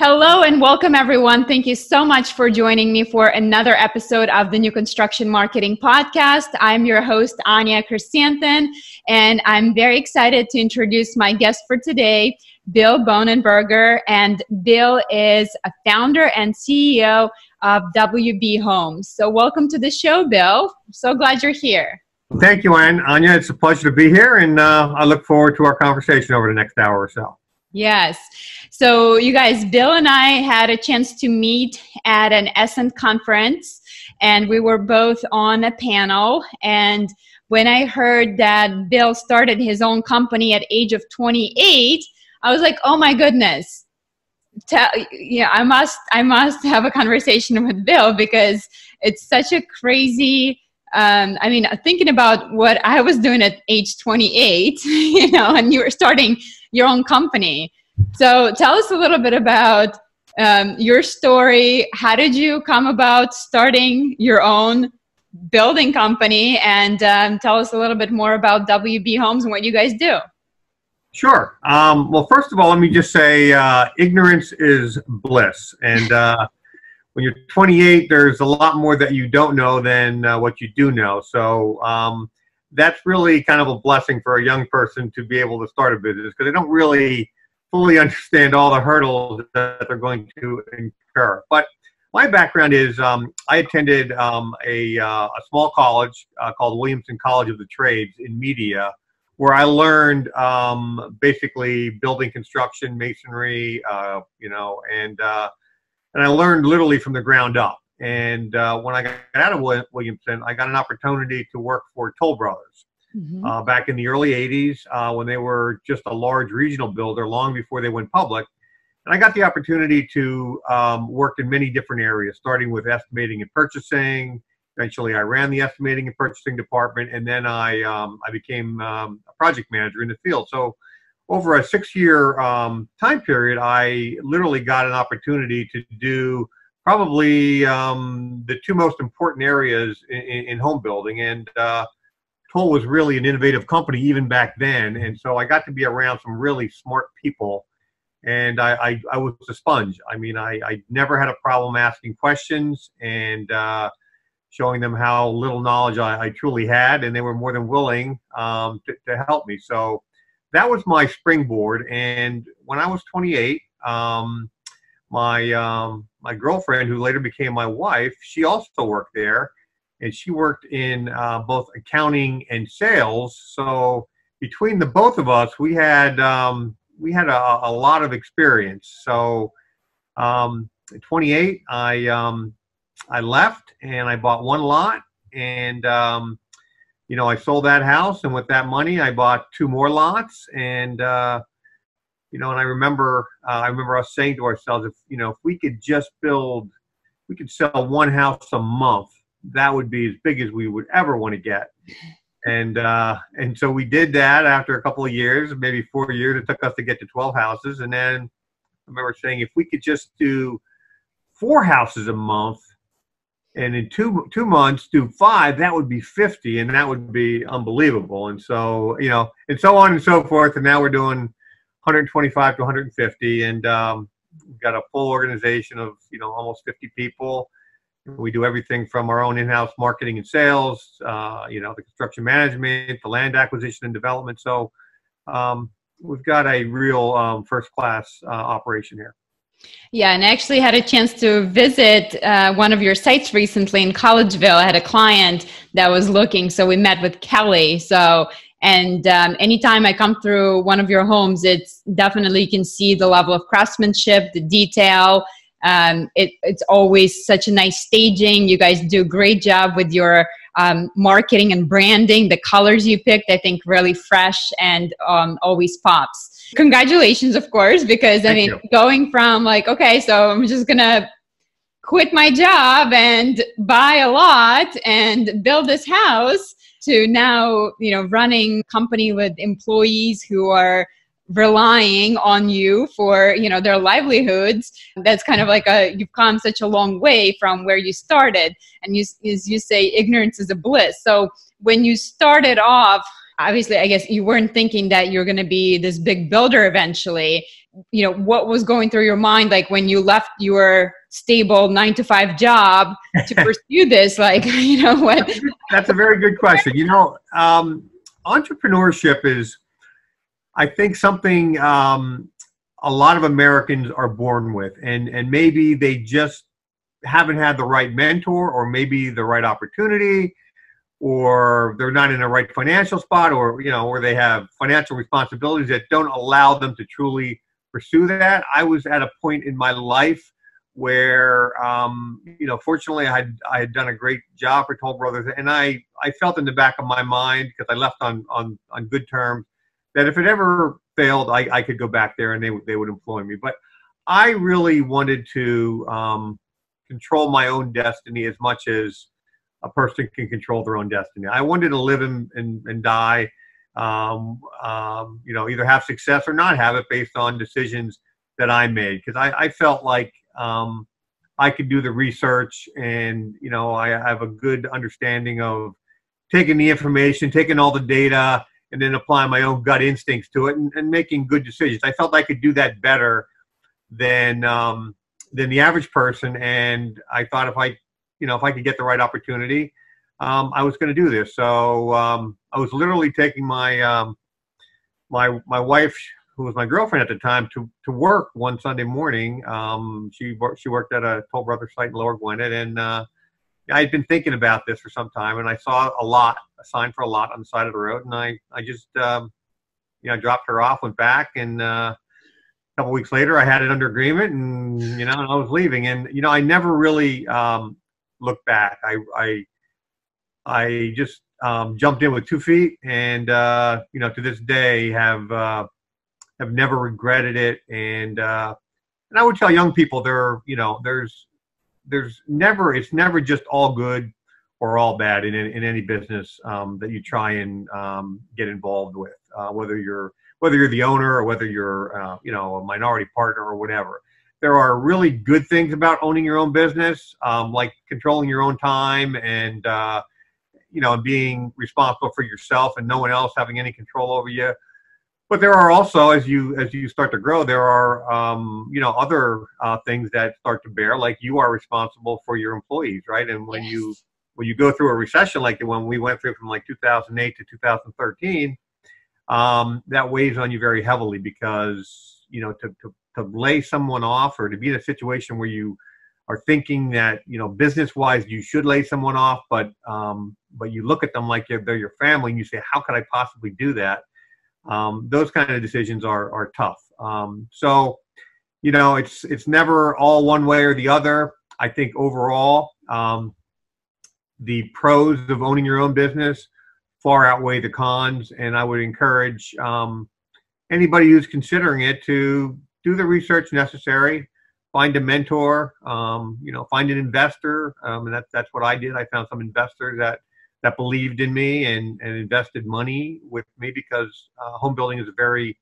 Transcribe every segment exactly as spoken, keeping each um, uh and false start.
Hello and welcome everyone. Thank you so much for joining me for another episode of the New Construction Marketing Podcast. I'm your host, Anya Chrisanthon, and I'm very excited to introduce my guest for today, Bill Bonenberger. And Bill is a founder and C E O of W B Homes. So welcome to the show, Bill. I'm so glad you're here. Thank you, Anya. It's a pleasure to be here, and uh, I look forward to our conversation over the next hour or so. Yes. So you guys, Bill and I had a chance to meet at an Essence conference, and we were both on a panel. And when I heard that Bill started his own company at age of twenty-eight, I was like, oh my goodness. Tell, yeah, I must, I must have a conversation with Bill, because it's such a crazy Um, I mean, thinking about what I was doing at age twenty-eight, you know, and you were starting your own company. So tell us a little bit about um, your story. How did you come about starting your own building company? And um, tell us a little bit more about W B Homes and what you guys do. Sure. Um, well, first of all, let me just say uh, ignorance is bliss. And uh, when you're twenty-eight, there's a lot more that you don't know than uh, what you do know. So um, that's really kind of a blessing for a young person to be able to start a business, because they don't really fully understand all the hurdles that they're going to incur. But my background is um, I attended um, a, uh, a small college uh, called Williamson College of the Trades in media, where I learned um, basically building, construction, masonry, uh, you know, and uh, And I learned literally from the ground up. And uh, when I got out of Williamson, I got an opportunity to work for Toll Brothers mm-hmm. uh, back in the early eighties uh, when they were just a large regional builder long before they went public. And I got the opportunity to um, work in many different areas, starting with estimating and purchasing. Eventually, I ran the estimating and purchasing department, and then I, um, I became um, a project manager in the field. So over a six-year um, time period, I literally got an opportunity to do probably um, the two most important areas in, in home building. And uh, Toll was really an innovative company even back then. And so I got to be around some really smart people. And I, I, I was a sponge. I mean, I, I never had a problem asking questions and uh, showing them how little knowledge I, I truly had. And they were more than willing um, to, to help me. So that was my springboard. And when I was twenty-eight, um, my um, my girlfriend, who later became my wife, she also worked there, and she worked in uh, both accounting and sales. So between the both of us, we had um, we had a, a lot of experience. So um, at twenty-eight, I um, I left and I bought one lot, and Um, you know, I sold that house, and with that money, I bought two more lots. And, uh, you know, and I remember, uh, I remember us saying to ourselves, if, you know, if we could just build, we could sell one house a month, that would be as big as we would ever want to get. And, uh, and so we did that after a couple of years, maybe four years, it took us to get to twelve houses. And then I remember saying, if we could just do four houses a month, and in two two months, do five, that would be fifty, and that would be unbelievable. And so, you know, and so on and so forth. And now we're doing one twenty-five to one fifty, and um, we've got a full organization of, you know, almost fifty people. We do everything from our own in-house marketing and sales, uh, you know, the construction management, the land acquisition and development. So um, we've got a real um, first-class uh, operation here. Yeah, and I actually had a chance to visit uh, one of your sites recently in Collegeville. I had a client that was looking, so we met with Kelly. So, and um, anytime I come through one of your homes, it's definitely, you can see the level of craftsmanship, the detail. Um, it, it's always such a nice staging. You guys do a great job with your um, marketing and branding. The colors you picked, I think, really fresh and um, always pops. Congratulations, of course, because I mean, going from like, okay, so I'm just gonna quit my job and buy a lot and build this house, to now, you know, running company with employees who are relying on you for, you know, their livelihoods. That's kind of like a, you've come such a long way from where you started. And you, as you say, ignorance is a bliss. So when you started off, obviously, I guess you weren't thinking that you're going to be this big builder eventually. you know, what was going through your mind, like when you left your stable nine to five job to pursue this, like, you know, what? That's a very good question. You know, um, entrepreneurship is, I think, something um, a lot of Americans are born with, and, and maybe they just haven't had the right mentor, or maybe the right opportunity, or they're not in the right financial spot, or, you know, or they have financial responsibilities that don't allow them to truly pursue that. I was at a point in my life where, um, you know, fortunately I had, I had done a great job for Toll Brothers, and I, I felt in the back of my mind, because I left on, on, on good terms, that if it ever failed, I, I could go back there and they would, they would employ me. But I really wanted to um, control my own destiny as much as a person can control their own destiny. I wanted to live and, and, and die, um, um, you know, either have success or not have it, based on decisions that I made. Because I, I felt like um, I could do the research, and, you know, I have a good understanding of taking the information, taking all the data, and then applying my own gut instincts to it, and, and making good decisions. I felt I could do that better than, um, than the average person. And I thought if I, you know, if I could get the right opportunity, um, I was going to do this. So um, I was literally taking my, um, my, my wife, who was my girlfriend at the time, to, to work one Sunday morning. Um, she, she worked at a Toll Brothers site in Lower Gwynedd, and uh, I had been thinking about this for some time, and I saw a lot, a sign for a lot on the side of the road. And I, I just, um, you know, dropped her off, went back, and uh, a couple weeks later I had it under agreement, and, you know, and I was leaving. And, you know, I never really um, looked back. I, I, I just um, jumped in with two feet, and, uh, you know, to this day have, uh, have never regretted it. And, uh, and I would tell young people there, you know, there's, There's never, it's never just all good or all bad in in, in any business um, that you try and um, get involved with, uh, whether you're whether you're the owner or whether you're uh, you know, a minority partner or whatever. There are really good things about owning your own business, um, like controlling your own time, and uh, you know, being responsible for yourself and no one else having any control over you. But there are also, as you as you start to grow, there are um, you know, other uh, things that start to bear. Like, you are responsible for your employees, right? And when yes. you when you go through a recession like the one we went through from like two thousand eight to two thousand thirteen, um, that weighs on you very heavily, because, you know, to, to to lay someone off, or to be in a situation where you are thinking that, you know, business wise you should lay someone off, but um, but you look at them like they're your family, and you say, how could I possibly do that? Um, those kind of decisions are, are tough. Um, so, you know, it's, it's never all one way or the other. I think overall, um, the pros of owning your own business far outweigh the cons. And I would encourage, um, anybody who's considering it to do the research necessary, find a mentor, um, you know, find an investor. Um, and that's, that's what I did. I found some investor that, that believed in me and, and invested money with me, because uh, home building is a very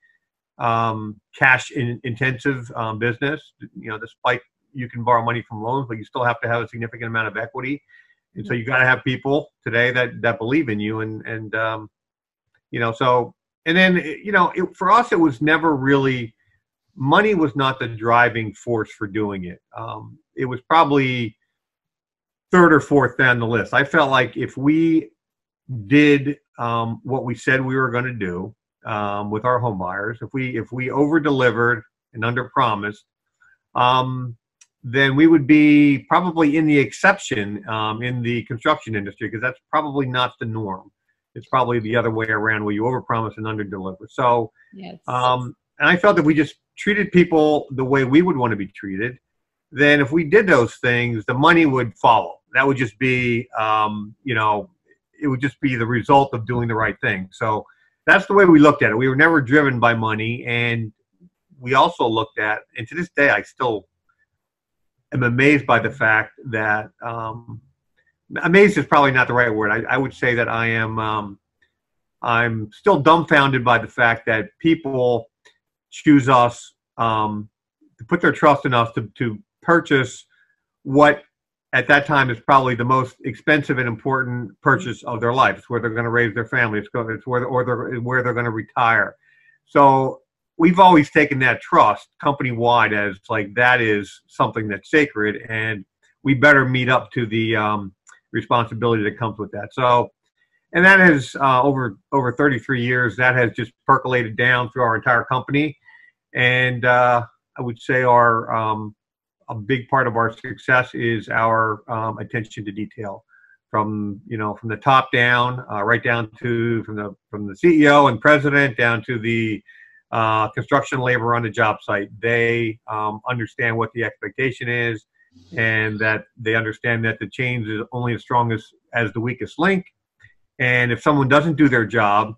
um, cash in, intensive um, business. You know, despite you can borrow money from loans, but you still have to have a significant amount of equity. And mm-hmm. so you got to have people today that, that believe in you. And, and um, you know, so, and then, you know, it, for us, it was never really, money was not the driving force for doing it. Um, it was probably third or fourth down the list. I felt like if we did um, what we said we were going to do um, with our home buyers, if we if we over delivered and under promised, um, then we would be probably in the exception um, in the construction industry, because that's probably not the norm. It's probably the other way around, where you over promise and under deliver. So, yes. um, and I felt that we just treated people the way we would want to be treated. Then if we did those things, the money would follow. That would just be, um, you know, it would just be the result of doing the right thing. So that's the way we looked at it. We were never driven by money. And we also looked at, and to this day, I still am amazed by the fact that, um, amazed is probably not the right word. I, I would say that I am, um, I'm still dumbfounded by the fact that people choose us um, to put their trust in us to, to purchase what at that time is probably the most expensive and important purchase of their life. It's where they're going to raise their family. It's, go, it's where, or they're, where they're going to retire. So we've always taken that trust company-wide as like that is something that's sacred, and we better meet up to the um, responsibility that comes with that. So, and that has uh, over over thirty-three years, that has just percolated down through our entire company, and uh, I would say our um, a big part of our success is our um, attention to detail, from you know from the top down, uh, right down to from the from the C E O and president down to the uh, construction labor on the job site. They um, understand what the expectation is, and that they understand that the change is only as strong as, as the weakest link. And if someone doesn't do their job,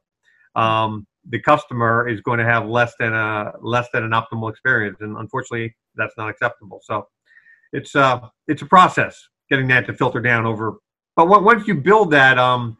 um, the customer is going to have less than a less than an optimal experience, and unfortunately, that's not acceptable. So, it's uh it's a process getting that to filter down over. But what, once you build that um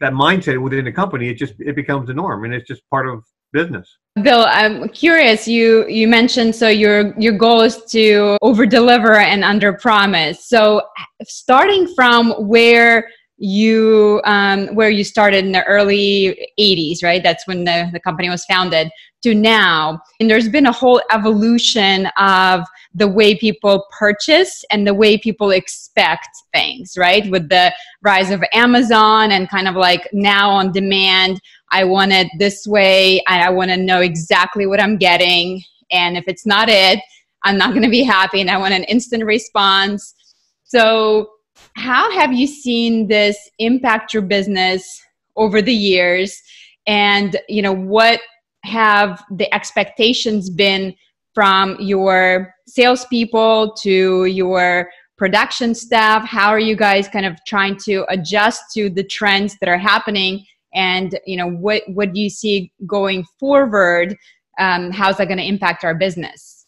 that mindset within the company, it just it becomes the norm, and it's just part of business. Bill, I'm curious. You you mentioned so your your goal is to over deliver and under promise. So, starting from where you um where you started in the early eighties, right? That's when the, the company was founded, to now, and there's been a whole evolution of the way people purchase and the way people expect things, right? With the rise of Amazon and kind of like now on demand, I want it this way, and I want to know exactly what I'm getting, and if it's not it, I'm not going to be happy, and I want an instant response. So how have you seen this impact your business over the years? And, you know, what have the expectations been from your salespeople to your production staff? How are you guys kind of trying to adjust to the trends that are happening? And, you know, what, what do you see going forward? Um, how's that going to impact our business?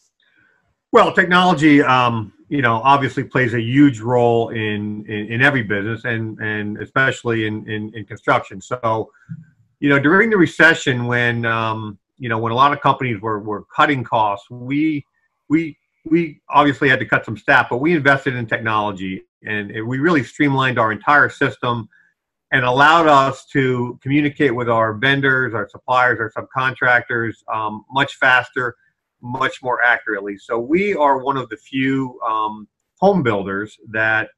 Well, technology, um, you know, obviously plays a huge role in, in, in every business, and, and especially in, in, in construction. So, you know, during the recession when, um, you know, when a lot of companies were, were cutting costs, we, we, we obviously had to cut some staff, but we invested in technology, and it, we really streamlined our entire system and allowed us to communicate with our vendors, our suppliers, our subcontractors um, much faster, much more accurately. So we are one of the few um, home builders that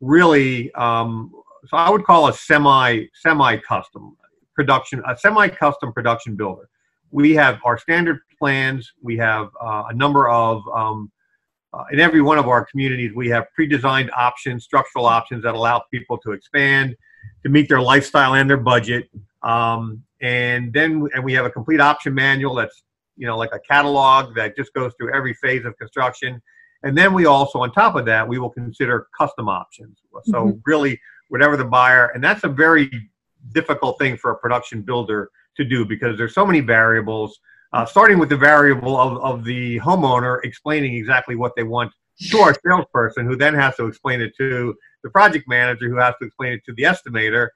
really, um, so I would call a semi, semi-custom production, a semi-custom production builder. We have our standard plans. We have uh, a number of, um, uh, in every one of our communities, we have pre-designed options, structural options that allow people to expand, to meet their lifestyle and their budget. Um, and then and we have a complete option manual that's you know, like a catalog that just goes through every phase of construction. And then we also, on top of that, we will consider custom options. So mm-hmm. really, whatever the buyer, and that's a very difficult thing for a production builder to do because there's so many variables, uh, starting with the variable of, of the homeowner explaining exactly what they want to our salesperson, who then has to explain it to the project manager, who has to explain it to the estimator,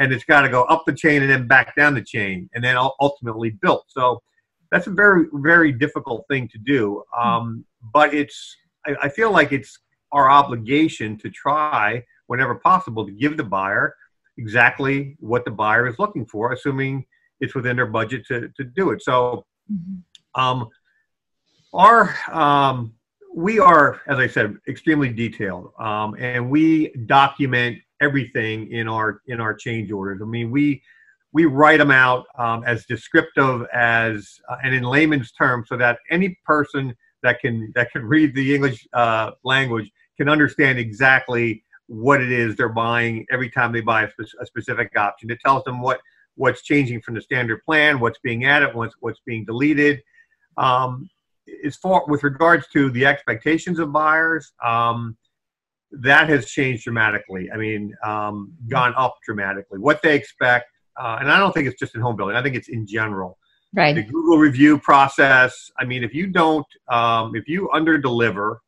and it's got to go up the chain and then back down the chain and then ultimately built. So that's a very, very difficult thing to do, um, but it's, I, I feel like it's our obligation to try, whenever possible, to give the buyer exactly what the buyer is looking for, assuming it's within their budget to, to do it. So um, our, um, we are, as I said, extremely detailed, um, and we document everything in our, in our change orders. I mean, we... We write them out um, as descriptive as uh, and in layman's terms, so that any person that can that can read the English uh, language can understand exactly what it is they're buying every time they buy a, spe a specific option. It tells them what what's changing from the standard plan, what's being added, what's what's being deleted. Um, as far with regards to the expectations of buyers, um, that has changed dramatically. I mean, um, gone up dramatically. What they expect. Uh, and I don't think it's just in home building. I think it's in general. Right. The Google review process. I mean, if you don't, um, if you under deliver,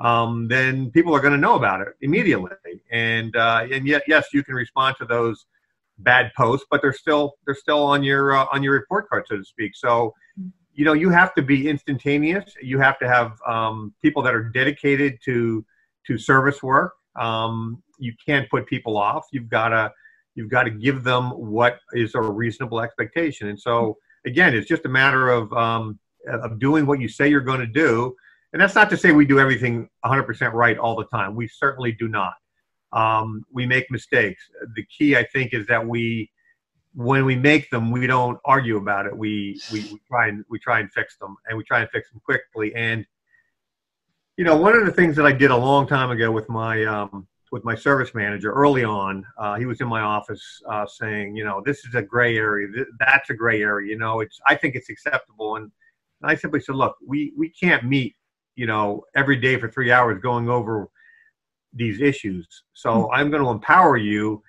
um, then people are going to know about it immediately. And uh, and yet, yes, you can respond to those bad posts, but they're still they're still on your uh, on your report card, so to speak. So, you know, you have to be instantaneous. You have to have um, people that are dedicated to to service work. Um, you can't put people off. You've got to. You've got to give them what is a reasonable expectation. And so, again, it's just a matter of, um, of doing what you say you're going to do. And that's not to say we do everything one hundred percent right all the time. We certainly do not. Um, we make mistakes. The key, I think, is that we, when we make them, we don't argue about it. We, we, we try and we try and fix them, and we try and fix them quickly. And, you know, one of the things that I did a long time ago with my, um, with my service manager early on, uh, he was in my office uh, saying, you know, this is a gray area. Th that's a gray area. You know, it's, I think it's acceptable. And I simply said, look, we, we can't meet, you know, every day for three hours going over these issues. So mm-hmm. I'm going to empower you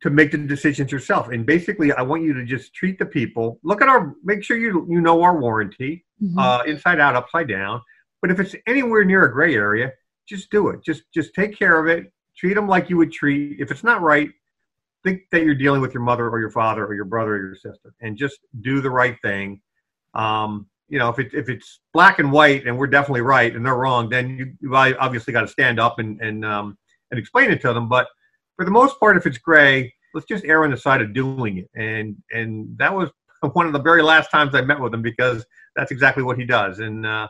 to make the decisions yourself. And basically, I want you to just treat the people, look at our, make sure you, you know our warranty, mm-hmm. uh, inside out, upside down. But if it's anywhere near a gray area, just do it. Just, just take care of it. Treat them like you would treat. If it's not right, think that you're dealing with your mother or your father or your brother or your sister, and just do the right thing. Um, you know, if it, if it's black and white and we're definitely right and they're wrong, then you, you obviously got to stand up and, and, um, and explain it to them. But for the most part, if it's gray, let's just err on the side of doing it. And, and that was one of the very last times I met with him, because that's exactly what he does. And, uh,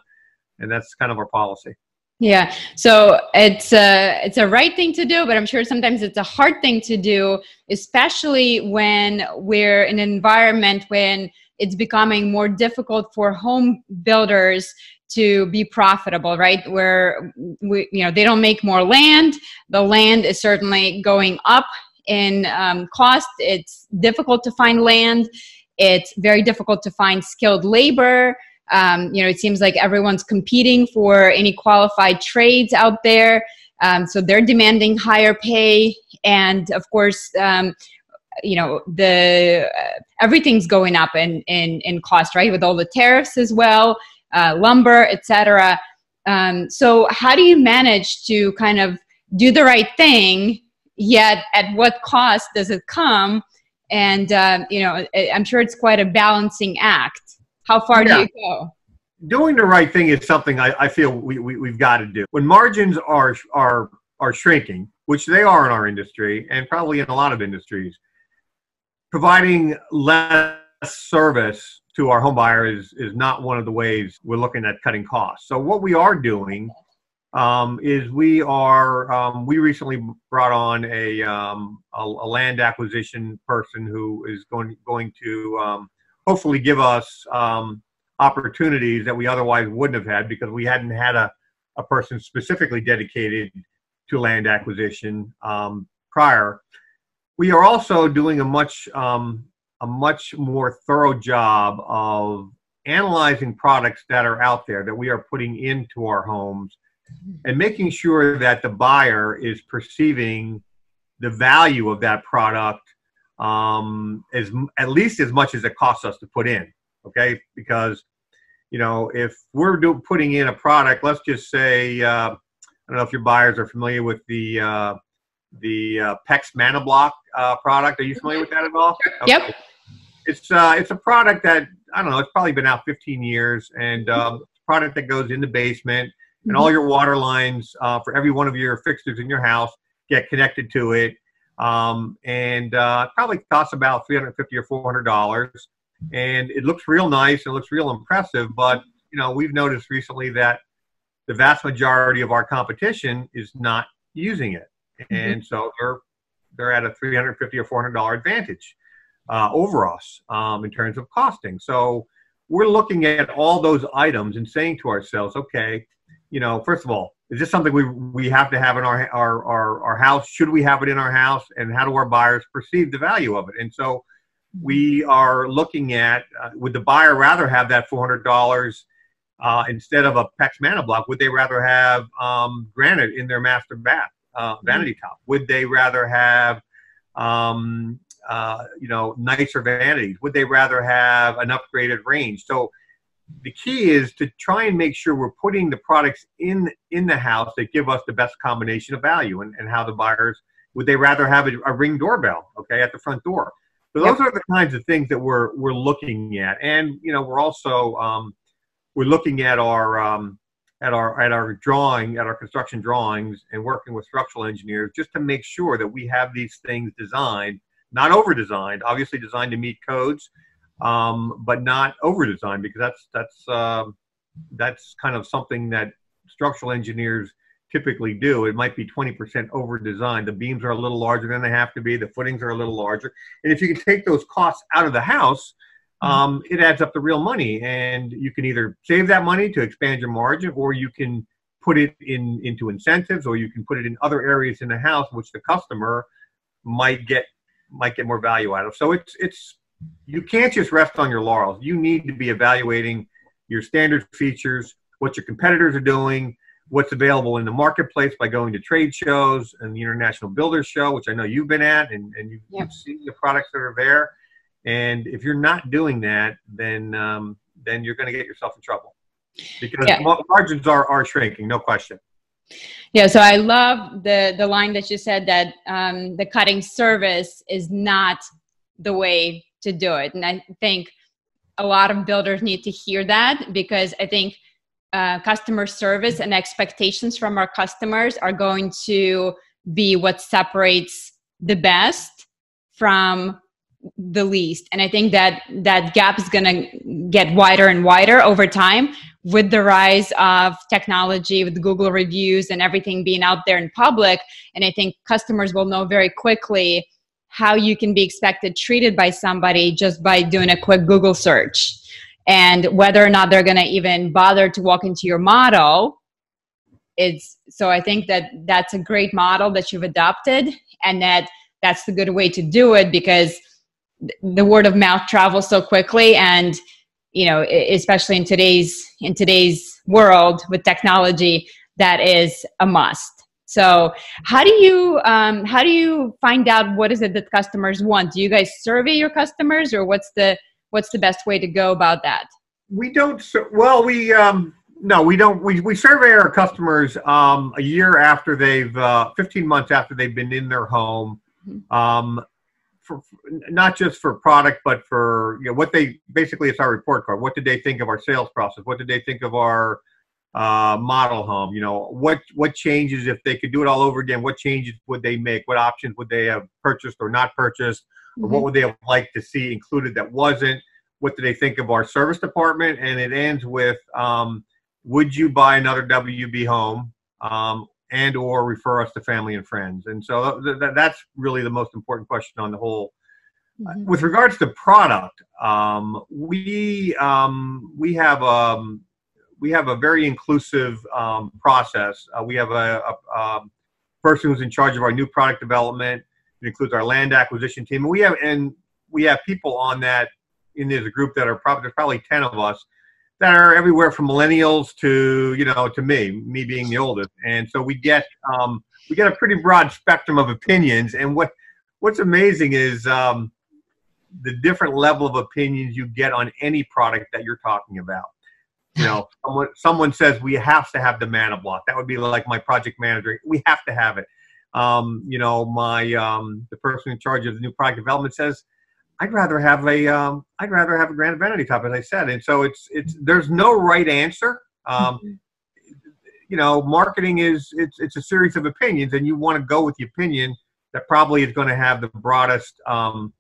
and that's kind of our policy. Yeah. So it's a, it's a right thing to do, but I'm sure sometimes it's a hard thing to do, especially when we're in an environment when it's becoming more difficult for home builders to be profitable, right? Where we, you know, they don't make more land. The land is certainly going up in um, cost. It's difficult to find land. It's very difficult to find skilled labor. Um, you know, it seems like everyone's competing for any qualified trades out there. Um, so they're demanding higher pay. And of course, um, you know, the, uh, everything's going up in, in, in cost, right? With all the tariffs as well, uh, lumber, et cetera. Um, so how do you manage to kind of do the right thing, yet at what cost does it come? And, uh, you know, I'm sure it's quite a balancing act. How far yeah. do you go? Doing the right thing is something I, I feel we, we, we've got to do. When margins are, are, are shrinking, which they are in our industry and probably in a lot of industries, providing less service to our home buyers is, is not one of the ways we're looking at cutting costs. So what we are doing um, is we are, um, we recently brought on a, um, a, a land acquisition person who is going, going to um, hopefully give us um, opportunities that we otherwise wouldn't have had, because we hadn't had a, a person specifically dedicated to land acquisition um, prior. We are also doing a much, um, a much more thorough job of analyzing products that are out there that we are putting into our homes, and making sure that the buyer is perceiving the value of that product um as at least as much as it costs us to put in. Okay, because you know, if we're do, putting in a product, let's just say uh I don't know if your buyers are familiar with the uh the uh, Pex ManaBlock uh product. Are you familiar with that at all? Okay. Yep. It's uh it's a product that I don't know, it's probably been out fifteen years, and um it's a product that goes in the basement, and all your water lines uh for every one of your fixtures in your house get connected to it. Um, and, uh, probably costs about three hundred fifty or four hundred dollars, and it looks real nice. It looks real impressive, but you know, we've noticed recently that the vast majority of our competition is not using it. And mm-hmm. so they're, they're at a three hundred fifty or four hundred dollar advantage, uh, over us, um, in terms of costing. So we're looking at all those items and saying to ourselves, okay, you know, first of all, is this something we, we have to have in our, our, our, our house? Should we have it in our house? And how do our buyers perceive the value of it? And so we are looking at, uh, would the buyer rather have that four hundred dollars uh, instead of a Pex ManaBlock? Would they rather have um, granite in their master bath, uh, vanity top? Would they rather have, um, uh, you know, nicer vanities? Would they rather have an upgraded range? So the key is to try and make sure we're putting the products in in the house that give us the best combination of value, and, and how the buyers, would they rather have a, a Ring doorbell, okay, at the front door? So those yep. are the kinds of things that we're we're looking at. And you know, we're also um, we're looking at our um, at our at our drawing, at our construction drawings, and working with structural engineers just to make sure that we have these things designed, not over designed, obviously designed to meet codes. um, but not over-design, because that's, that's, uh, that's kind of something that structural engineers typically do. It might be twenty percent over-design. The beams are a little larger than they have to be. The footings are a little larger. And if you can take those costs out of the house, um, it adds up to real money. And you can either save that money to expand your margin, or you can put it in into incentives, or you can put it in other areas in the house which the customer might get might get more value out of. So it's it's you can't just rest on your laurels. You need to be evaluating your standard features, what your competitors are doing, what's available in the marketplace by going to trade shows and the International Builder Show, which I know you've been at, and, and you've, yep. you've seen the products that are there. And if you're not doing that, then, um, then you're going to get yourself in trouble, because yeah. margins are, are shrinking, no question. Yeah, so I love the, the line that you said, that um, the cutting service is not the way to do it. And I think a lot of builders need to hear that, because I think Uh, customer service and expectations from our customers are going to be what separates the best from the least. And I think that that gap is going to get wider and wider over time with the rise of technology, with Google reviews and everything being out there in public. And I think customers will know very quickly how you can be expected treated by somebody just by doing a quick Google search, and whether or not they're going to even bother to walk into your model. It's, so I think that that's a great model that you've adopted, and that that's the good way to do it, because the word of mouth travels so quickly. And, you know, especially in today's, in today's world with technology, that is a must. So how do you, um, how do you find out what is it that customers want? Do you guys survey your customers, or what's the, What's the best way to go about that? We don't, well, we, um, no, we don't, we, we survey our customers um, a year after they've, uh, fifteen months after they've been in their home, um, for, not just for product, but for, you know, what they, basically it's our report card. What did they think of our sales process? What did they think of our uh, model home? You know, what, what changes, if they could do it all over again, what changes would they make? What options would they have purchased or not purchased? Or what would they have liked to see included that wasn't? What do they think of our service department? And it ends with, um, would you buy another W B home, um, and or refer us to family and friends? And so th th that's really the most important question on the whole. Mm-hmm. With regards to product, um, we, um, we, have a, we have a very inclusive um, process. Uh, we have a, a, a person who's in charge of our new product development. It includes our land acquisition team. And we have, and we have people on that, in this group that are probably, there's probably ten of us that are everywhere from millennials to, you know, to me, me being the oldest. And so we get, um, we get a pretty broad spectrum of opinions. And what, what's amazing is um, the different level of opinions you get on any product that you're talking about. You know, someone, someone says we have to have the ManaBlock. That would be like my project manager. We have to have it. Um, you know, my, um, the person in charge of the new product development says, I'd rather have a, um, I'd rather have a grand vanity top, as I said. And so it's, it's, there's no right answer. Um, mm-hmm. You know, marketing is, it's, it's a series of opinions, and you want to go with the opinion that probably is going to have the broadest, um,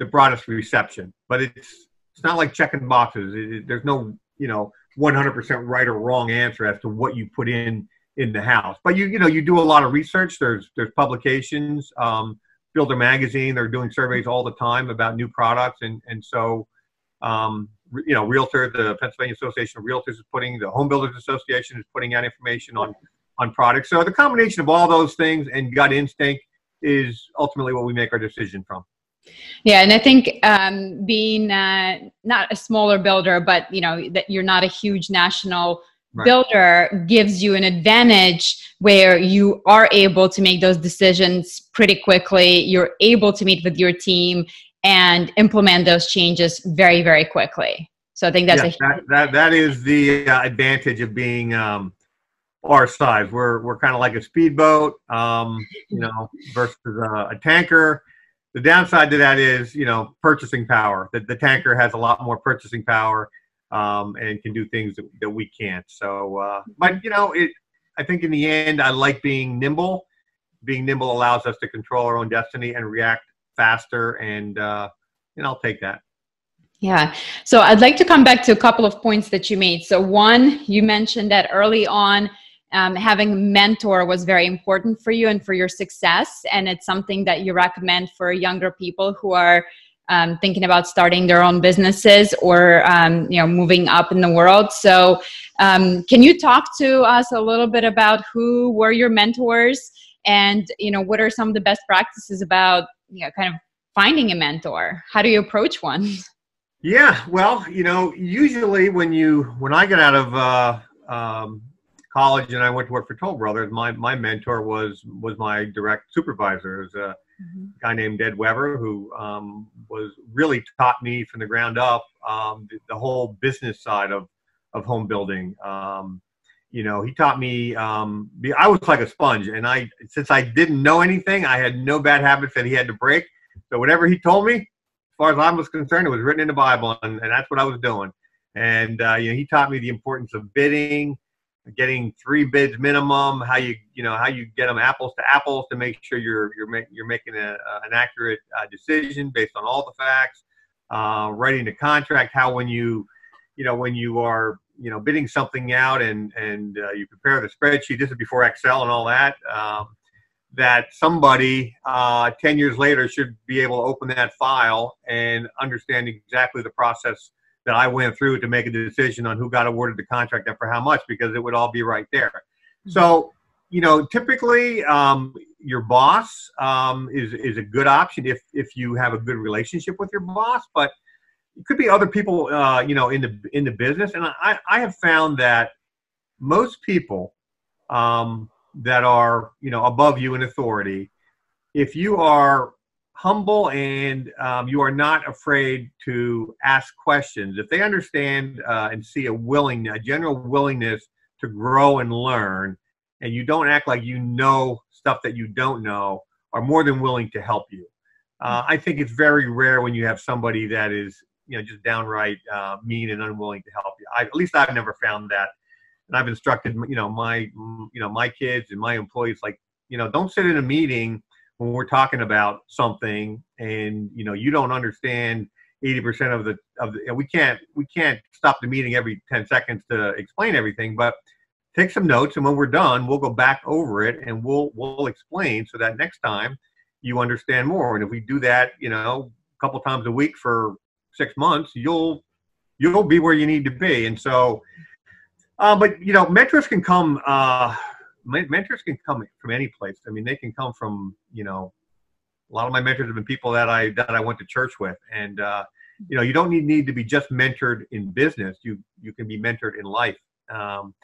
the broadest reception, but it's, it's not like checking boxes. It, it, there's no, you know, one hundred percent right or wrong answer as to what you put in in the house. But you, you know, you do a lot of research. There's, there's publications, um, Builder Magazine, they're doing surveys all the time about new products. And, and so, um, you know, Realtor, the Pennsylvania Association of Realtors is putting, the Home Builders Association is putting out information on, on products. So the combination of all those things and gut instinct is ultimately what we make our decision from. Yeah. And I think, um, being, uh, not a smaller builder, but you know, that you're not a huge national Right. builder gives you an advantage where you are able to make those decisions pretty quickly. You're able to meet with your team and implement those changes very, very quickly. So I think that's yeah, a that, that that is the uh, advantage of being um, our size. We're we're kind of like a speedboat, um, you know, versus uh, a tanker. The downside to that is, you know, purchasing power. That the tanker has a lot more purchasing power. Um, and can do things that, that we can't. So, uh, but you know, it, I think in the end, I like being nimble. Being nimble allows us to control our own destiny and react faster. And, uh, and I'll take that. Yeah. So I'd like to come back to a couple of points that you made. So one, you mentioned that early on, um, having a mentor was very important for you and for your success. And it's something that you recommend for younger people who are um, thinking about starting their own businesses or, um, you know, moving up in the world. So um, can you talk to us a little bit about who were your mentors and, you know, what are some of the best practices about, you know, kind of finding a mentor? How do you approach one? Yeah, well, you know, usually when you when I got out of uh, um, college and I went to work for Toll Brothers, my my mentor was was my direct supervisor. It was a mm-hmm. guy named Ed Weber, who um, was really taught me from the ground up um, the, the whole business side of of home building. Um, you know, he taught me. Um, I was like a sponge, and I since I didn't know anything, I had no bad habits that he had to break. So whatever he told me, as far as I was concerned, it was written in the Bible, and, and that's what I was doing. And uh, you know, he taught me the importance of bidding, getting three bids minimum, how you you know how you get them apples to apples to make sure you're you're making you're making a, uh, an accurate uh, decision based on all the facts. Uh, writing the contract, how when you you know when you are you know bidding something out and and uh, you prepare the spreadsheet. This is before Excel and all that. Um, that somebody uh, ten years later should be able to open that file and understand exactly the process that I went through to make a decision on who got awarded the contract and for how much, because it would all be right there. Mm-hmm. So, you know, typically um, your boss um, is, is a good option if, if you have a good relationship with your boss, but it could be other people, uh, you know, in the, in the business. And I, I have found that most people, um, that are, you know, above you in authority, if you are humble and um, you are not afraid to ask questions, if they understand uh, and see a willing, a general willingness to grow and learn, and you don't act like you know stuff that you don't know, are more than willing to help you. Uh, I think it's very rare when you have somebody that is, you know, just downright uh, mean and unwilling to help you. I, at least I've never found that. And I've instructed, you know, my, you know, my kids and my employees, like, you know, don't sit in a meeting when we're talking about something and, you know, you don't understand eighty percent of the, of the, and we can't, we can't stop the meeting every ten seconds to explain everything, but take some notes. And when we're done, we'll go back over it and we'll, we'll explain so that next time you understand more. And if we do that, you know, a couple times a week for six months, you'll, you'll be where you need to be. And so, Uh, but, you know, mentors can come, uh, mentors can come from any place. I mean, they can come from, you know, a lot of my mentors have been people that I, that I went to church with. And, uh, you know, you don't need, need to be just mentored in business. You, you can be mentored in life. Um,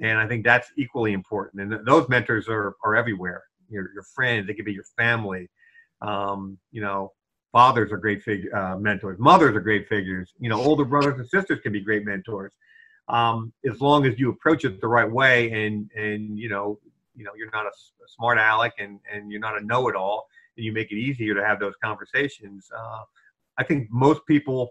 and I think that's equally important. And th those mentors are, are everywhere. Your, your friends, they could be your family. Um, you know, fathers are great fig uh, mentors. Mothers are great figures. You know, older brothers and sisters can be great mentors. Um, as long as you approach it the right way and, and, you know, you know, you're not a, a smart aleck and, and you're not a know-it-all, and you make it easier to have those conversations. Uh, I think most people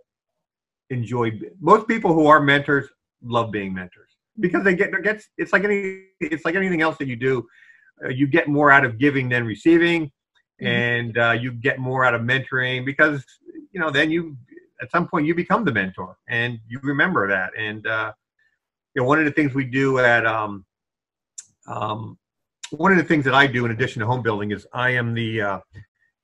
enjoy, most people who are mentors love being mentors because they get, gets, it's like any, it's like anything else that you do. Uh, you get more out of giving than receiving. Mm-hmm. And, uh, you get more out of mentoring because, you know, then you, at some point you become the mentor and you remember that. And, uh, you know, one of the things we do at, um, um, one of the things that I do in addition to home building is I am the uh,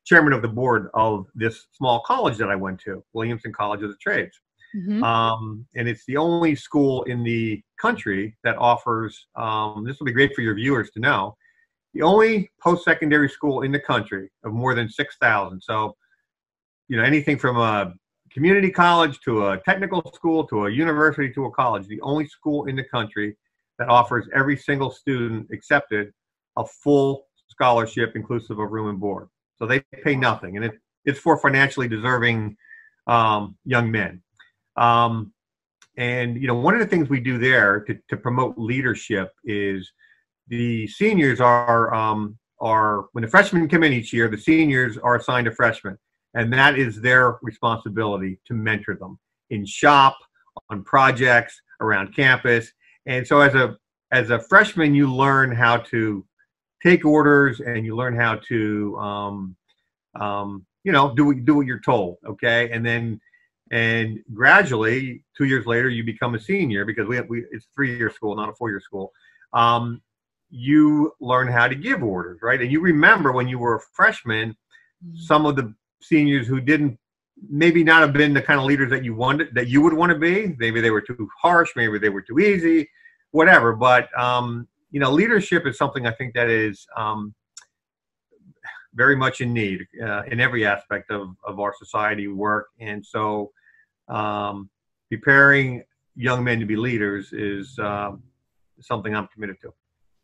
chairman of the board of this small college that I went to, Williamson College of the Trades. Mm-hmm. um, and it's the only school in the country that offers, um, this will be great for your viewers to know, the only post-secondary school in the country of more than six thousand. So, you know, anything from a community college to a technical school to a university to a college, the only school in the country that offers every single student accepted a full scholarship inclusive of room and board. So they pay nothing, and it, it's for financially deserving um, young men. Um, and, you know, one of the things we do there to, to promote leadership is the seniors are, um, are, when the freshmen come in each year, the seniors are assigned a freshman. And that is their responsibility to mentor them in shop, on projects, around campus. And so as a, as a freshman, you learn how to take orders and you learn how to, um, um, you know, do, do what you're told, okay? And then And gradually, two years later, you become a senior, because we, have, we it's a three-year school, not a four-year school. Um, you learn how to give orders, right? And you remember when you were a freshman, some of the seniors who didn't, maybe not have been the kind of leaders that you wanted, that you would want to be. Maybe they were too harsh, maybe they were too easy, whatever. But, um, you know, leadership is something I think that is um, very much in need uh, in every aspect of, of our society, work. And so um, preparing young men to be leaders is um, something I'm committed to.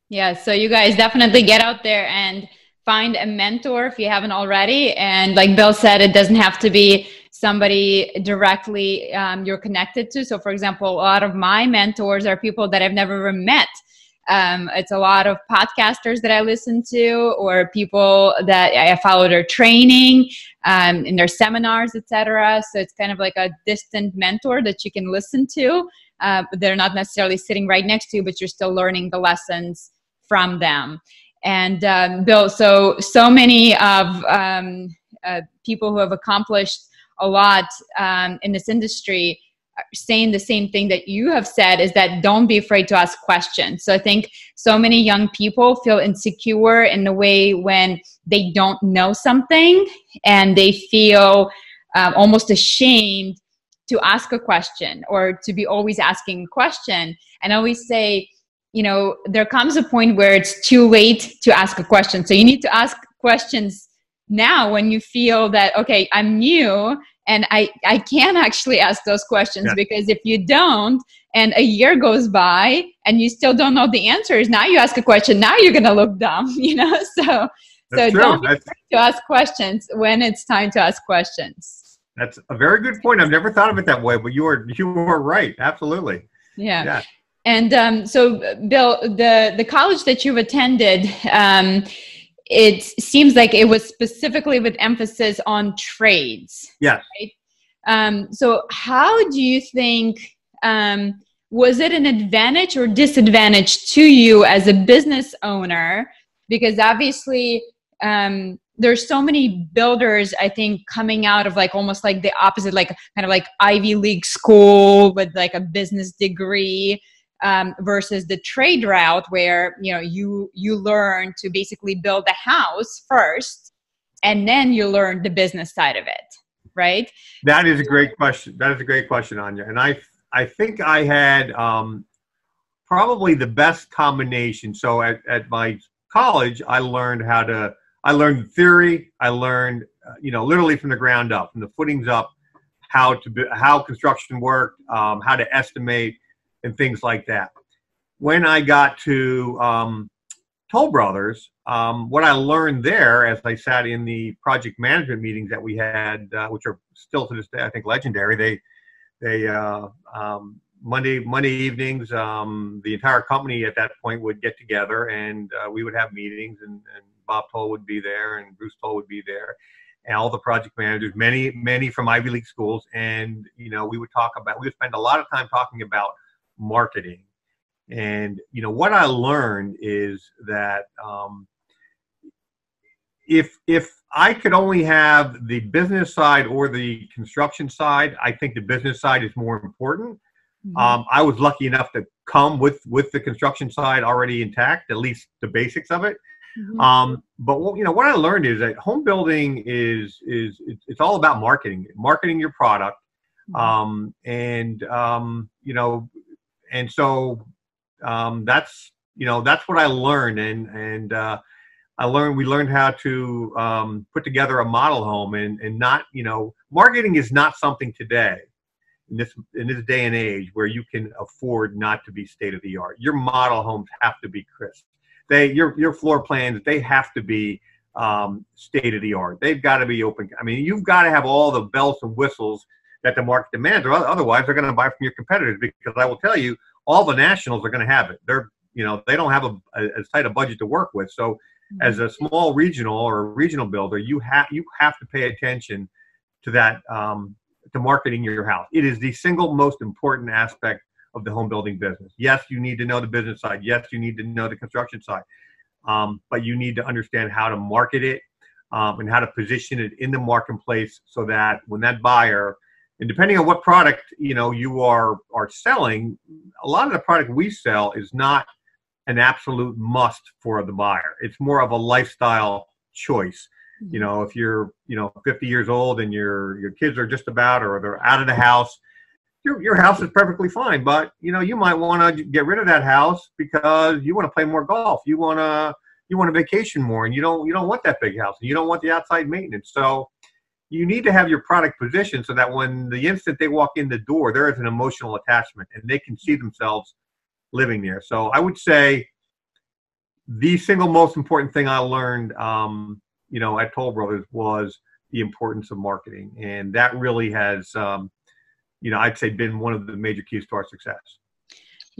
Yeah, so you guys definitely get out there and find a mentor if you haven't already. And like Bill said, it doesn't have to be somebody directly um, you're connected to. So for example, a lot of my mentors are people that I've never even met. Um, it's a lot of podcasters that I listen to, or people that I follow their training, um, in their seminars, et cetera. So it's kind of like a distant mentor that you can listen to. Uh, they're not necessarily sitting right next to you, but you're still learning the lessons from them. And um, Bill, so so many of um, uh, people who have accomplished a lot um, in this industry are saying the same thing that you have said, is that don't be afraid to ask questions. So I think so many young people feel insecure in the way when they don't know something, and they feel um, almost ashamed to ask a question, or to be always asking a question. And I always say, you know, there comes a point where it's too late to ask a question. So you need to ask questions now when you feel that, okay, I'm new and I, I can actually ask those questions. Yeah. Because if you don't, and a year goes by and you still don't know the answers, now you ask a question, now you're going to look dumb, you know? So, so don't be afraid to ask questions when it's time to ask questions. That's a very good point. I've never thought of it that way, but you are you are right. Absolutely. Yeah. yeah. And um, so, Bill, the the college that you've attended, um, it seems like it was specifically with emphasis on trades. Yes. Right? Um, so, how do you think um, was it an advantage or disadvantage to you as a business owner? Because obviously. Um, There's so many builders, I think, coming out of like almost like the opposite, like kind of like Ivy League school with like a business degree um, versus the trade route, where, you know, you, you learn to basically build the house first, and then you learn the business side of it, right? That is a great question. That is a great question, Anya. And I, I think I had um, probably the best combination. So at, at my college, I learned how to I learned theory. I learned, uh, you know, literally from the ground up, from the footings up, how to be, how construction worked, um, how to estimate, and things like that. When I got to um, Toll Brothers, um, what I learned there, as I sat in the project management meetings that we had, uh, which are still to this day, I think, legendary. They, they uh, um, Monday Monday evenings, um, the entire company at that point would get together, and uh, we would have meetings, and, and Bob Toll would be there, and Bruce Toll would be there, and all the project managers, many, many from Ivy League schools. And, you know, we would talk about, we would spend a lot of time talking about marketing. And, you know, what I learned is that um, if, if I could only have the business side or the construction side, I think the business side is more important. Mm-hmm. um, I was lucky enough to come with, with the construction side already intact, at least the basics of it. Mm-hmm. Um, but what, you know, what I learned is that home building is, is it's, it's all about marketing, marketing your product. Um, and, um, you know, and so, um, that's, you know, that's what I learned. And, and, uh, I learned, we learned how to, um, put together a model home, and, and not, you know, marketing is not something today in this, in this day and age where you can afford not to be state of the art. Your model homes have to be crisp. They, your, your floor plans, they have to be um, state-of-the-art. They've got to be open. I mean, you've got to have all the bells and whistles that the market demands, or otherwise they're going to buy from your competitors, because I will tell you, all the nationals are going to have it. They're, you know, they don't have a, a, as tight a budget to work with. So mm-hmm. as a small regional or a regional builder, you have, you have to pay attention to that, um, to marketing your house. It is the single most important aspect of the home building business. Yes, you need to know the business side. Yes, you need to know the construction side. Um, but you need to understand how to market it um, and how to position it in the marketplace, so that when that buyer And depending on what product, you know, you are, are selling, a lot of the product we sell is not an absolute must for the buyer. It's more of a lifestyle choice. You know, if you're, you know, fifty years old and your, your kids are just about, or they're out of the house, your, your house is perfectly fine. But, you know, you might want to get rid of that house because you want to play more golf. You want to, you want to vacation more, and you don't, you don't want that big house, and you don't want the outside maintenance. So you need to have your product positioned so that when the instant they walk in the door, there is an emotional attachment and they can see themselves living there. So I would say the single most important thing I learned, um, you know, at Toll Brothers was the importance of marketing. And that really has, um, you know, I'd say been one of the major keys to our success.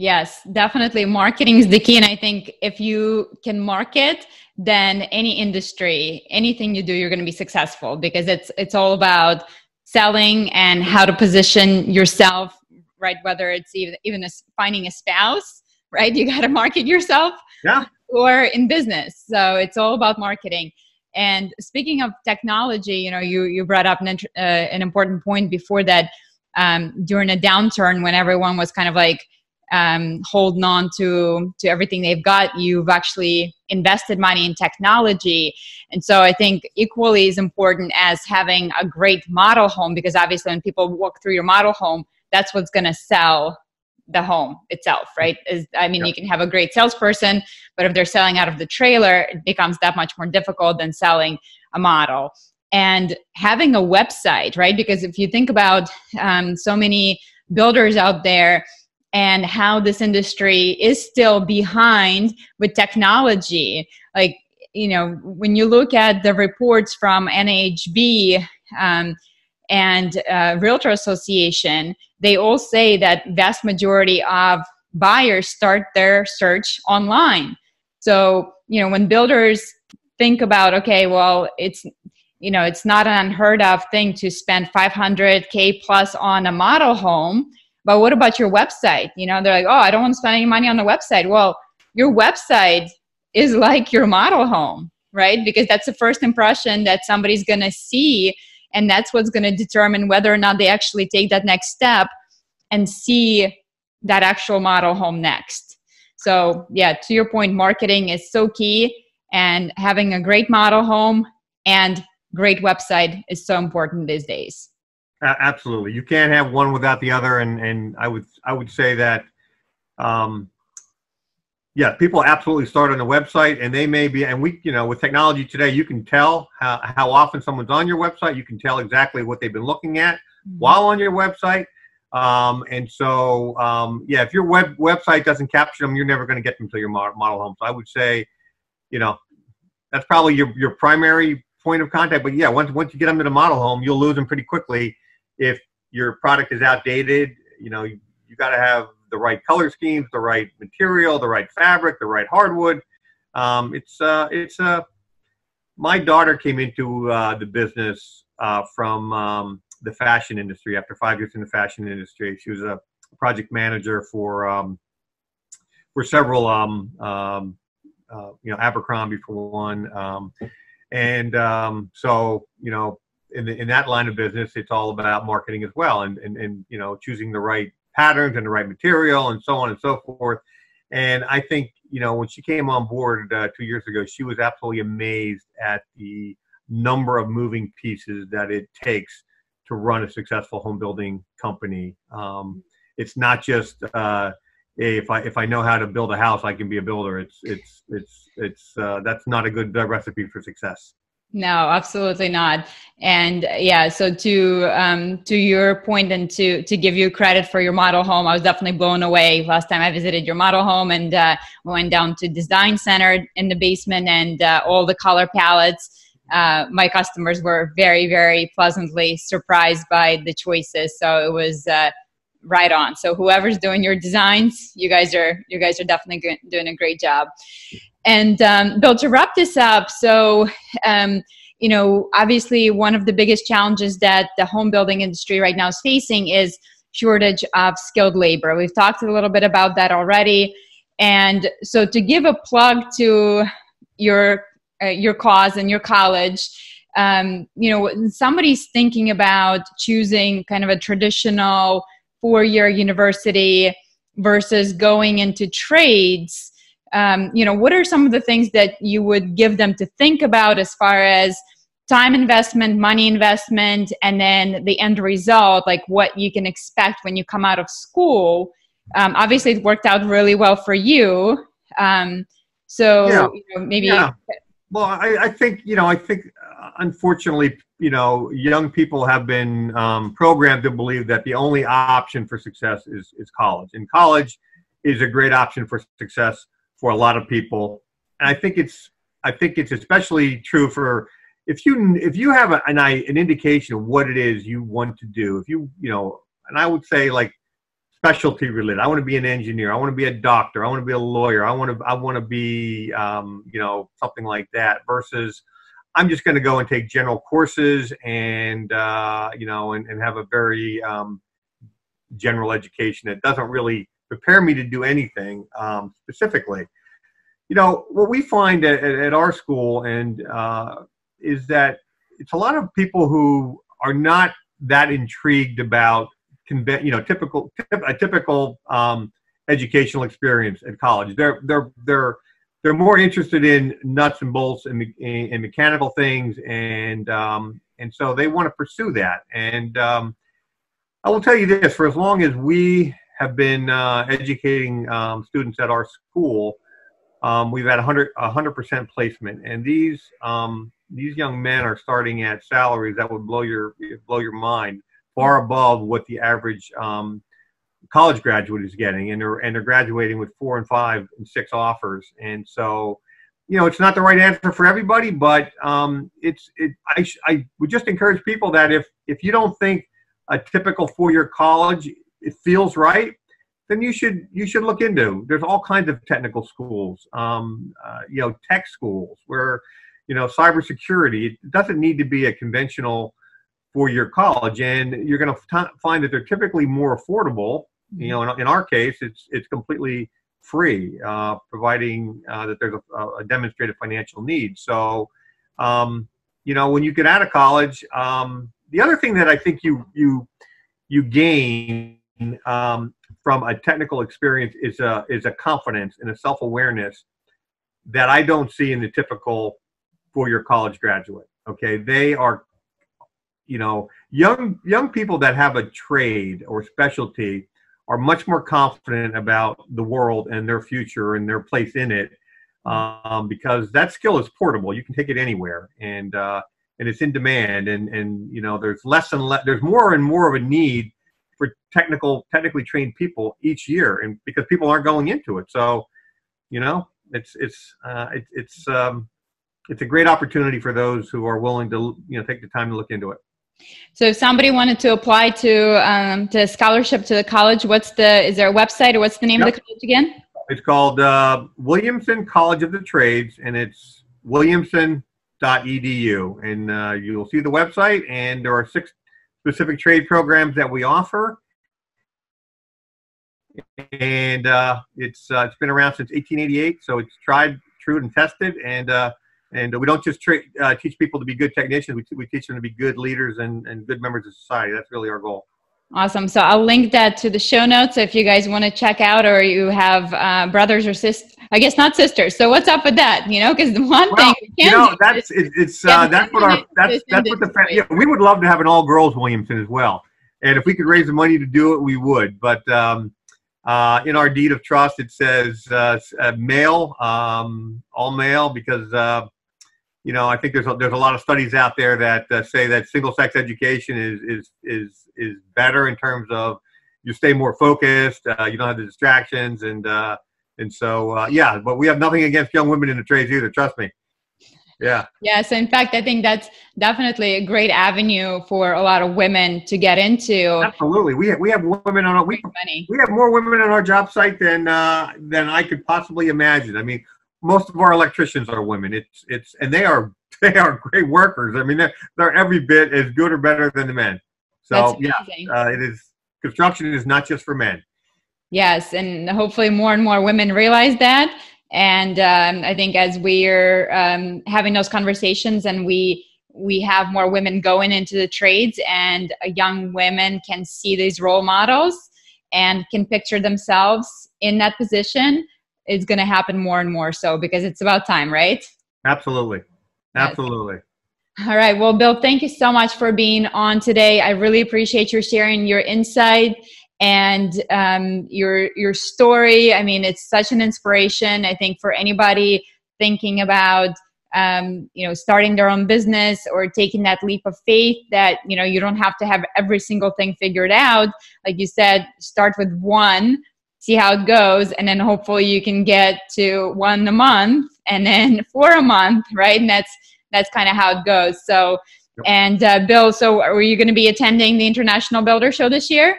Yes, definitely. Marketing is the key. And I think if you can market, then any industry, anything you do, you're going to be successful, because it's, it's all about selling and how to position yourself, right? Whether it's even, even a, finding a spouse, right? You got to market yourself. Yeah. Or in business. So it's all about marketing. And speaking of technology, you know, you, you brought up an, uh, an important point before that, um, during a downturn when everyone was kind of like, um, holding on to, to everything they've got, you've actually invested money in technology. And so I think equally as important as having a great model home, because obviously when people walk through your model home, that's what's going to sell the home itself, right? Is, I mean, yep. You can have a great salesperson, but if they're selling out of the trailer, it becomes that much more difficult than selling a model. And having a website, right? Because if you think about um, so many builders out there, and how this industry is still behind with technology. Like, you know, when you look at the reports from N A H B um, and uh, Realtor Association, they all say that vast majority of buyers start their search online. So, you know, when builders think about, okay, well, it's, you know, it's not an unheard of thing to spend five hundred K plus on a model home, but what about your website? You know, they're like, oh, I don't want to spend any money on the website. Well, your website is like your model home, right? Because that's the first impression that somebody's going to see. And that's what's going to determine whether or not they actually take that next step and see that actual model home next. So yeah, to your point, marketing is so key, and having a great model home and great website is so important these days. Absolutely. You can't have one without the other. And, and I would, I would say that, um, yeah, people absolutely start on the website, and they may be, and we, you know, with technology today, you can tell how, how often someone's on your website. You can tell exactly what they've been looking at while on your website. Um, and so, um, yeah, if your web website doesn't capture them, you're never going to get them to your model, model home. So I would say, you know, that's probably your, your primary point of contact. But yeah, once, once you get them to the model home, you'll lose them pretty quickly. If your product is outdated, you know, you, you got to have the right color schemes, the right material, the right fabric, the right hardwood. Um, it's, uh, it's, uh, my daughter came into, uh, the business, uh, from, um, the fashion industry after five years in the fashion industry. She was a project manager for, um, for several, um, um, uh, you know, Abercrombie for one. Um, and, um, so, you know, In, the, in that line of business, it's all about marketing as well, and, and, and, you know, choosing the right patterns and the right material and so on and so forth. And I think, you know, when she came on board uh, two years ago, she was absolutely amazed at the number of moving pieces that it takes to run a successful home building company. Um, it's not just, uh, if I, if I know how to build a house, I can be a builder. It's, it's, it's, it's, uh, that's not a good recipe for success. No, absolutely not. And yeah, so to um, to your point, and to to give you credit for your model home, I was definitely blown away last time I visited your model home, and uh, we went down to Design Center in the basement, and uh, all the color palettes. Uh, my customers were very, very pleasantly surprised by the choices. So it was uh, right on. So whoever's doing your designs, you guys are you guys are definitely doing a great job. And um, Bill, to wrap this up, so, um, you know, obviously one of the biggest challenges that the home building industry right now is facing is shortage of skilled labor. We've talked a little bit about that already. And so to give a plug to your, uh, your cause and your college, um, you know, somebody's thinking about choosing kind of a traditional four-year university versus going into trades, um, you know, what are some of the things that you would give them to think about as far as time investment, money investment, and then the end result, like what you can expect when you come out of school? Um, obviously, it worked out really well for you. Um, so yeah. you know, maybe. Yeah. Well, I, I think, you know, I think, uh, unfortunately, you know, young people have been um, programmed to believe that the only option for success is, is college. And college is a great option for success for a lot of people. And I think it's, I think it's especially true for, if you, if you have a, an, an indication of what it is you want to do, if you, you know, and I would say like specialty related, I want to be an engineer, I want to be a doctor, I want to be a lawyer, I want to, I want to be, um, you know, something like that, versus I'm just going to go and take general courses and, uh, you know, and, and have a very um, general education that doesn't really prepare me to do anything um, specifically. You know, what we find at, at our school and, uh, is that it's a lot of people who are not that intrigued about, you know, typical a typical um, educational experience at college. They're they're they're they're more interested in nuts and bolts and, and mechanical things, and um, and so they want to pursue that. And um, I will tell you this: for as long as we have been uh, educating um, students at our school, um, we've had one hundred percent placement, and these. Um, These young men are starting at salaries that would blow your blow your mind, far above what the average um, college graduate is getting, and they're and they're graduating with four and five and six offers. And so, you know, it's not the right answer for everybody, but um, it's it. I sh I would just encourage people that if if you don't think a typical four-year college it feels right, then you should you should look into. There's all kinds of technical schools, um, uh, you know, tech schools where. You know, cybersecurity, it doesn't need to be a conventional four-year college, and you're going to find that they're typically more affordable. You know, in, in our case, it's it's completely free, uh, providing uh, that there's a, a demonstrated financial need. So, um, you know, when you get out of college, um, the other thing that I think you you you gain um, from a technical experience is a is a confidence and a self-awareness that I don't see in the typical four-year college graduate. Okay, they are, you know, young young people that have a trade or specialty are much more confident about the world and their future and their place in it, um, because that skill is portable. You can take it anywhere, and uh, and it's in demand. And and you know, there's less and less, there's more and more of a need for technical, technically trained people each year, and because people aren't going into it. So, you know, it's it's uh, it, it's. Um, It's a great opportunity for those who are willing to, you know, take the time to look into it. So if somebody wanted to apply to, um, to a scholarship to the college, what's the, is there a website or what's the name yep. of the college again? It's called uh, Williamson College of the Trades, and it's williamson dot e d u. And uh, you'll see the website, and there are six specific trade programs that we offer. And uh, it's, uh, it's been around since eighteen eighty-eight, so it's tried, true, and tested. And uh, And we don't just tra uh, teach people to be good technicians. We, we teach them to be good leaders and, and good members of society. That's really our goal. Awesome. So I'll link that to the show notes. So if you guys want to check out, or you have uh, brothers or sisters, I guess not sisters. So what's up with that? You know, because the one well, thing we can you know, do that's, is, it's, uh, that's what our, that's, that's what the, yeah, we would love to have an all girls Williamson as well. And if we could raise the money to do it, we would. But um, Uh, in our deed of trust, it says uh, uh, male, um, all male, because, uh, you know, I think there's a, there's a lot of studies out there that uh, say that single-sex education is, is, is, is better in terms of you stay more focused, uh, you don't have the distractions, and, uh, and so, uh, yeah, but we have nothing against young women in the trades either, trust me. Yeah. Yeah. So in fact, I think that's definitely a great avenue for a lot of women to get into. Absolutely. We have, we have women on our, we, we have more women on our job site than, uh, than I could possibly imagine. I mean, most of our electricians are women. It's, it's, and they are, they are great workers. I mean, they're, they're every bit as good or better than the men. So yeah, uh, it is, construction is not just for men. Yes. And hopefully more and more women realize that. And um, I think as we're um, having those conversations, and we we have more women going into the trades, and young women can see these role models and can picture themselves in that position. It's going to happen more and more so, because it's about time, right? Absolutely. Absolutely. Yes. All right. Well, Bill, thank you so much for being on today. I really appreciate your sharing your insight and um, your your story. I mean, it's such an inspiration, I think, for anybody thinking about um, you know, starting their own business or taking that leap of faith that, you know, you don't have to have every single thing figured out. Like you said, start with one, see how it goes, and then hopefully you can get to one a month and then four a month, right? And that's that's kind of how it goes. So, yep. And uh, Bill, so are you going to be attending the International Builder Show this year?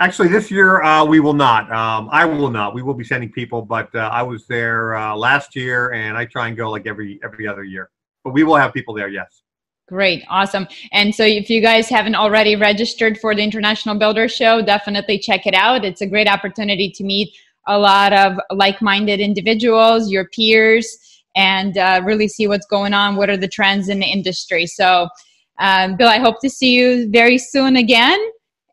Actually, this year uh, we will not. Um, I will not. We will be sending people, but uh, I was there uh, last year, and I try and go like every every other year. But we will have people there, yes. Great, awesome. And so if you guys haven't already registered for the International Builder Show, definitely check it out. It's a great opportunity to meet a lot of like-minded individuals, your peers, and uh, really see what's going on, what are the trends in the industry. So, um, Bill, I hope to see you very soon again.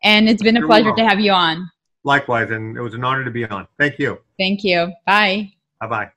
And it's been a pleasure to have you on. Likewise, and it was an honor to be on. Thank you. Thank you. Bye. Bye-bye.